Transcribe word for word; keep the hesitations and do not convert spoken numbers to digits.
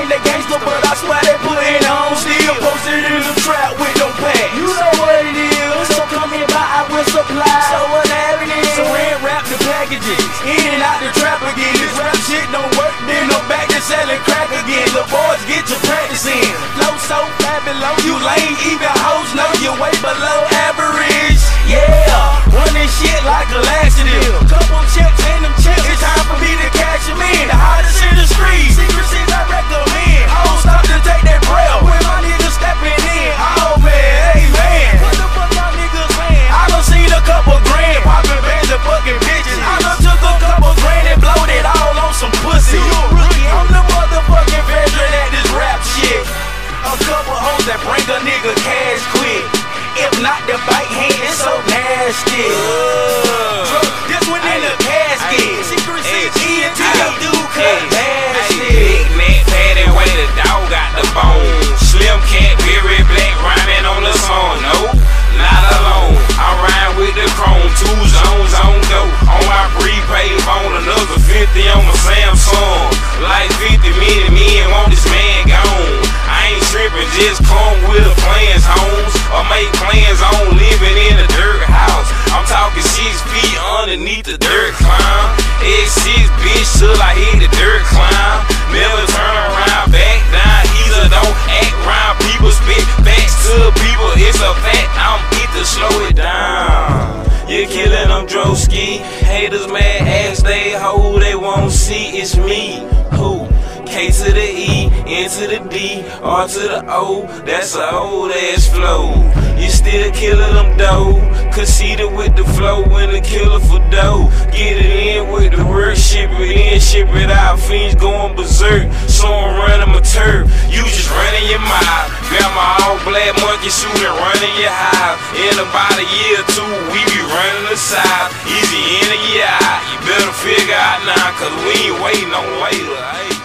claim they gangster, but I swear they putting on still. Posted in the trap with no pants. You know what it is. So come here, buy, I will supply. So what happened is, so unwrap the packages. In and out the trap again. This rap shit don't work, then I'm back to selling crack again. The boys get your practice in. Low so fat below, you lame, even hoes know your way below average. Yeah, running shit like a laxative. Couple checks and them chips. It's time for me to cash them in. The hottest in the streets. Bring a nigga cash quick. If not, the bite hand is so nasty. Uh, this one in the casket. Secret six E and T. Dude, cut nasty. Big neck, patty, way the dog got the bone. Slim cat, very black, rhyming on the song. No, not alone. I rhyme with the chrome. Two zones on go. On my prepaid phone, another fifty on my Samsung. Like fifty million men want this man gone. I ain't tripping, just come with the plans, homes, or make plans on living in a dirt house. I'm talking six feet underneath the dirt climb. It's six bitch till I hit the dirt climb. Never turn around, back down, either don't act round. People spit facts to people, it's a fact. I'm either slow it down. You're killing them Droski. Haters mad ass, they hoe, they won't see it's me. Who? K to the E, N to the D, R to the O, that's an old ass flow. You still killing them though, conceited with the flow and the killer for dough. Get it in with the word, ship it in, ship it out, fiends going berserk, so I'm running my turf. You just running your mile, grab my all black monkey suit and running your hive. In about a year or two, we be running aside, easy in the eye. You better figure out now, cause we ain't waiting on later.